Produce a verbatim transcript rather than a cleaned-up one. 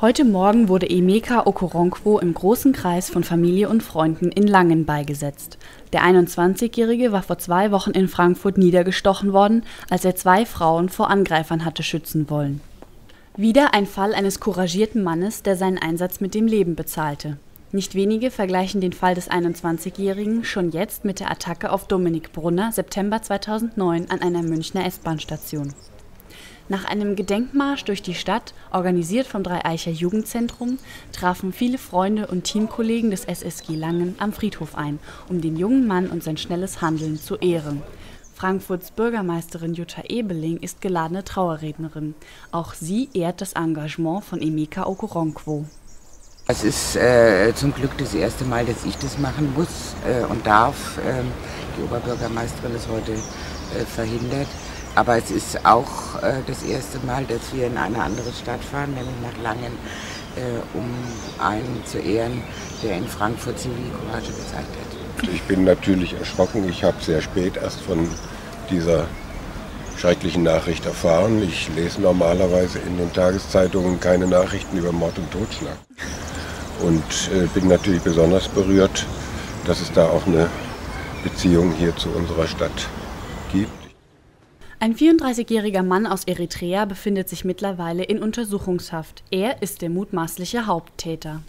Heute Morgen wurde Emeka Okoronkwo im großen Kreis von Familie und Freunden in Langen beigesetzt. Der einundzwanzigjährige war vor zwei Wochen in Frankfurt niedergestochen worden, als er zwei Frauen vor Angreifern hatte schützen wollen. Wieder ein Fall eines couragierten Mannes, der seinen Einsatz mit dem Leben bezahlte. Nicht wenige vergleichen den Fall des einundzwanzigjährigen schon jetzt mit der Attacke auf Dominik Brunner September zweitausendneun an einer Münchner S-Bahn-Station. Nach einem Gedenkmarsch durch die Stadt, organisiert vom Dreieicher Jugendzentrum, trafen viele Freunde und Teamkollegen des S S G Langen am Friedhof ein, um den jungen Mann und sein schnelles Handeln zu ehren. Frankfurts Bürgermeisterin Jutta Ebeling ist geladene Trauerrednerin. Auch sie ehrt das Engagement von Emeka Okoronkwo. Es ist äh, zum Glück das erste Mal, dass ich das machen muss äh, und darf. Äh, die Oberbürgermeisterin ist heute äh, verhindert. Aber es ist auch äh, das erste Mal, dass wir in eine andere Stadt fahren, nämlich nach Langen, äh, um einen zu ehren, der in Frankfurt Zivilcourage gezeigt hat. Ich bin natürlich erschrocken. Ich habe sehr spät erst von dieser schrecklichen Nachricht erfahren. Ich lese normalerweise in den Tageszeitungen keine Nachrichten über Mord und Totschlag. Und äh, bin natürlich besonders berührt, dass es da auch eine Beziehung hier zu unserer Stadt gibt. Ein vierunddreißigjähriger Mann aus Eritrea befindet sich mittlerweile in Untersuchungshaft. Er ist der mutmaßliche Haupttäter.